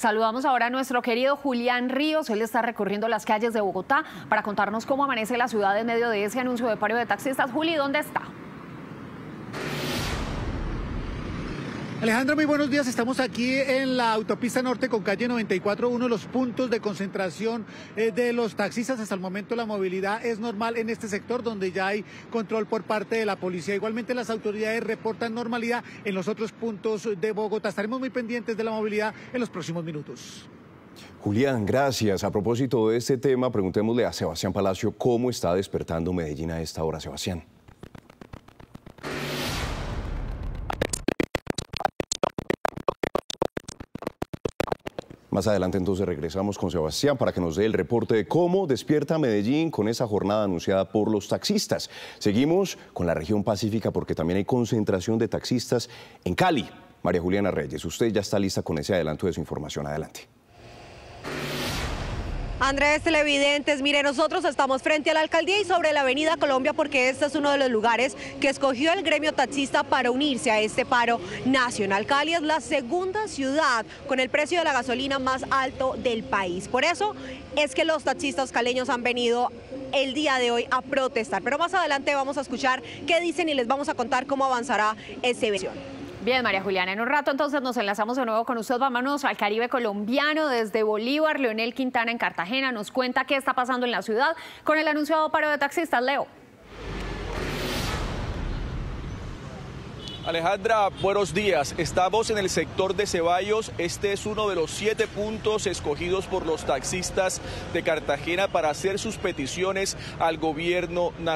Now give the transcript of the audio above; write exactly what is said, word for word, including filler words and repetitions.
Saludamos ahora a nuestro querido Julián Ríos. Él está recorriendo las calles de Bogotá para contarnos cómo amanece la ciudad en medio de ese anuncio de paro de taxistas. Juli, ¿dónde está? Alejandra, muy buenos días. Estamos aquí en la autopista norte con calle noventa y cuatro, uno de los puntos de concentración de los taxistas. Hasta el momento la movilidad es normal en este sector, donde ya hay control por parte de la policía. Igualmente las autoridades reportan normalidad en los otros puntos de Bogotá. Estaremos muy pendientes de la movilidad en los próximos minutos. Julián, gracias. A propósito de este tema, preguntémosle a Sebastián Palacio cómo está despertando Medellín a esta hora. Sebastián. Más adelante entonces regresamos con Sebastián para que nos dé el reporte de cómo despierta Medellín con esa jornada anunciada por los taxistas. Seguimos con la región pacífica porque también hay concentración de taxistas en Cali. María Juliana Reyes, usted ya está lista con ese adelanto de su información. Adelante. Andrés, televidentes, mire, nosotros estamos frente a la alcaldía y sobre la avenida Colombia porque este es uno de los lugares que escogió el gremio taxista para unirse a este paro nacional. Cali es la segunda ciudad con el precio de la gasolina más alto del país. Por eso es que los taxistas caleños han venido el día de hoy a protestar. Pero más adelante vamos a escuchar qué dicen y les vamos a contar cómo avanzará esta elección. Bien, María Juliana, en un rato entonces nos enlazamos de nuevo con usted. Vámonos al Caribe colombiano. Desde Bolívar, Leonel Quintana en Cartagena nos cuenta qué está pasando en la ciudad con el anunciado paro de taxistas. Leo. Alejandra, buenos días. Estamos en el sector de Ceballos. Este es uno de los siete puntos escogidos por los taxistas de Cartagena para hacer sus peticiones al gobierno nacional.